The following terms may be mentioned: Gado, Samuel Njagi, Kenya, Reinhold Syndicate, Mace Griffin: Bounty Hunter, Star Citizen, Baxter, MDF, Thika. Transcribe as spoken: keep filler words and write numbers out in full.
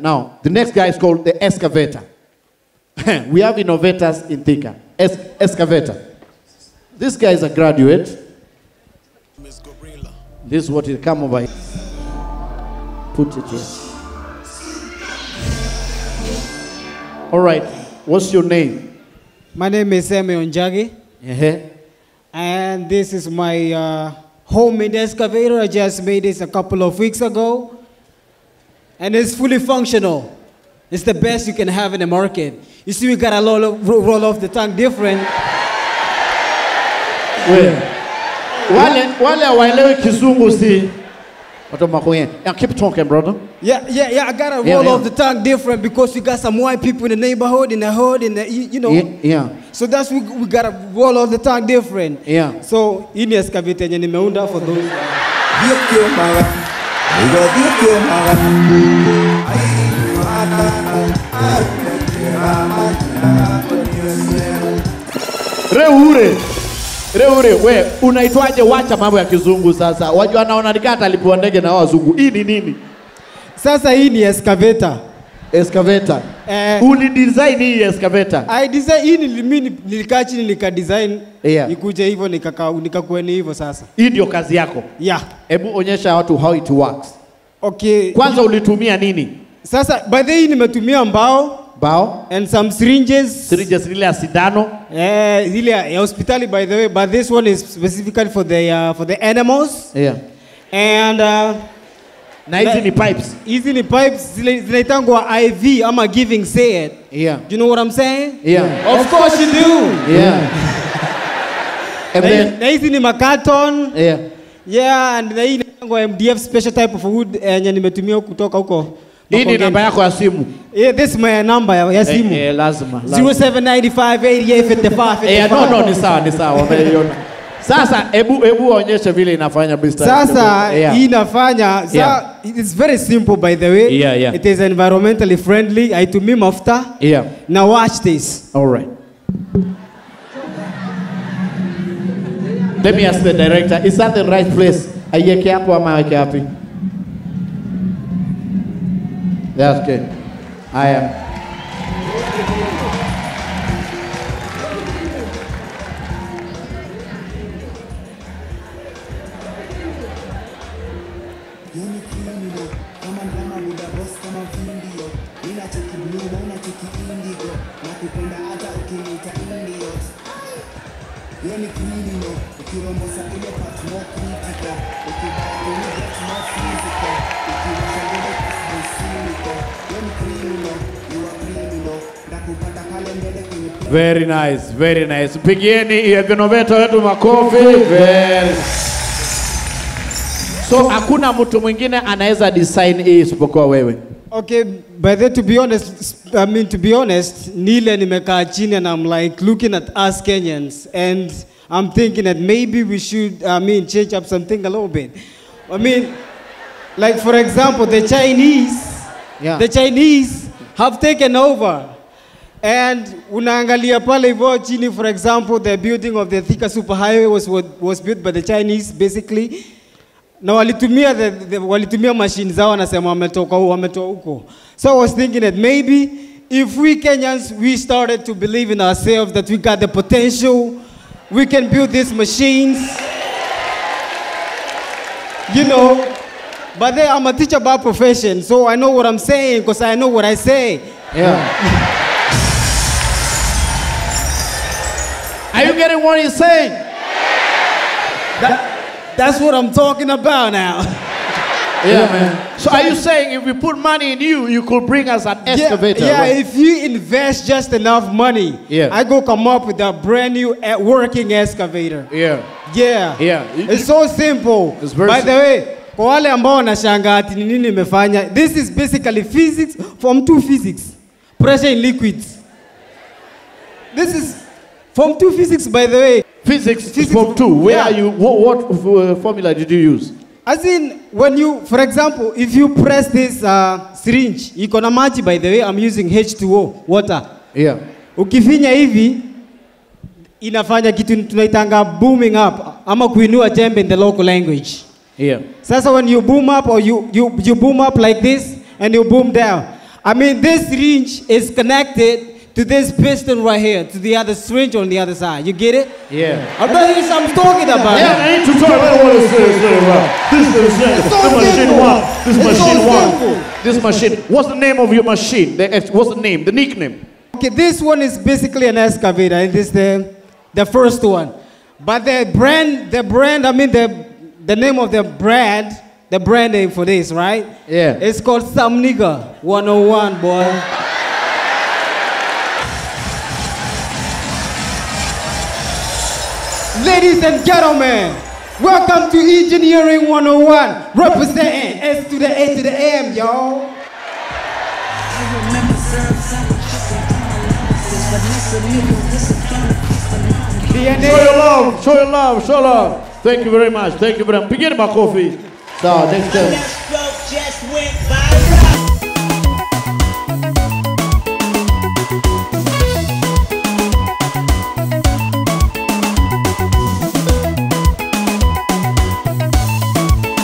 Now, the next guy is called the excavator. We have innovators in Thika. Es excavator. This guy is a graduate. Miz Gorilla. This is what he'll come over here. Put it here. All right. What's your name? My name is Samuel Njagi. Uh-huh. And this is my uh, homemade excavator. I just made this a couple of weeks ago. And it's fully functional. It's the best you can have in the market. You see, we got a lot of roll off the tongue different. Yeah, keep talking, brother. Yeah, yeah, yeah. I got a roll yeah, yeah. off the tongue different because we got some white people in the neighborhood, in the hood, in the, you know. Yeah. yeah. So that's we we got a roll off the tongue different. Yeah. So in the excavator, you meunda for those. Reure Reure we unaitwaje wacha mambo ya kizungu sasa wajua naona nikata alipua ndege na wazungu hii ni nini sasa hii ni excavator excavator eh uli design hii excavator I design hii mimi nilikaa chini nika design yeah. Ikuje hivyo nikaka nikakueni hivyo sasa hii ndio kazi yako yeah hebu onyesha watu how it works okay kwanza ulitumia nini sasa by the way nimetumia mbao bao and some syringes syringes ile ya sindano eh ile ya hospitali by the way but this one is specifically for the uh, for the animals yeah and uh, na hizi ni pipes. Hizi ni pipes zinaitangwa I V ama giving said. Yeah. Do you know what I'm saying? Yeah. yeah. Of course you do. Yeah. And then na hizi ni macarton. Yeah. Yeah and na hii inaitangwa M D F special type of wood yenye nimetumia kutoka huko. Hii ni namba yako ya simu. Yeah, this is my number ya simu. Eh, eh lazima. zero seven nine five eight eight five five. Eh no no ni sawa ni sawa umeiona. Sasa ebu ebu onyeshe vile inafanya bista. Sasa yeah. inafanya so yeah. It's very simple by the way. Yeah, yeah. It is environmentally friendly. I to meme after. Yeah. Now watch this. All right. Let me ask the director. Is that the right place? Ayeke hapo ama ayeke hapi? That's good. I am. Very nice, very nice. Pigieni yenoveto yetu makofi. Very. So hakuna mtu mwingine anaweza design hii isipokuwa wewe. Okay, by the to be honest, I mean to be honest, nile nimekaa chini and I'm like looking at us Kenyans and I'm thinking that maybe we should I mean change up something a little bit. I mean like for example, the Chinese, yeah. the Chinese have taken over. And unaangalia pale hivyo chini for example the building of the Thika superhighway was was built by the Chinese basically na walitumia the, the walitumia machine zao wanasema wametoka huko wametoa huko so I was thinking that maybe if we Kenyans we started to believe in ourselves that we got the potential we can build these machines you know but then I'm a teacher by profession so I know what I'm saying because I know what I say yeah Are you getting what he's saying? That, that's what I'm talking about now. Yeah, man. So are you saying if we put money in you, you could bring us an excavator? Yeah, yeah right? If you invest just enough money, yeah. I go come up with a brand new working excavator. Yeah. Yeah. Yeah. It's so simple. It's very By simple. the way, kwa wale ambao wanashangaa ati ni nini nimefanya, this is basically physics, form two physics, pressure in liquids. This is... Form two physics, by the way. Physics, physics form two. Where yeah. are you? What, what uh, formula did you use? As in, when you, for example, if you press this uh, syringe, you can imagine, by the way, I'm using H two O, water. Yeah. Ukifinya hivi, inafanya kitu tunaitanga booming up, ama kuinua jembe in the local language. Yeah. Sasa when you boom up, or you, you, you boom up like this, and you boom down, I mean, this syringe is connected to this piston right here, to the other syringe on the other side. You get it? Yeah. I'm not even I'm talking about. Yeah, I ain't too talking about what this is. This is this machine one. This machine one. This machine. What's the name of your machine? What's the name? The nickname? Okay, this one is basically an excavator. It is the the first one, but the brand, the brand. I mean the the name of the brand. The brand name for this, right? Yeah. It's called Samniga one oh one, boy. Ladies and gentlemen, welcome to Engineering one oh one, representing S to the A to the M, y'all. Show your love, show your love, show love. Thank you very much, thank you very much. Begin my coffee. So, next time.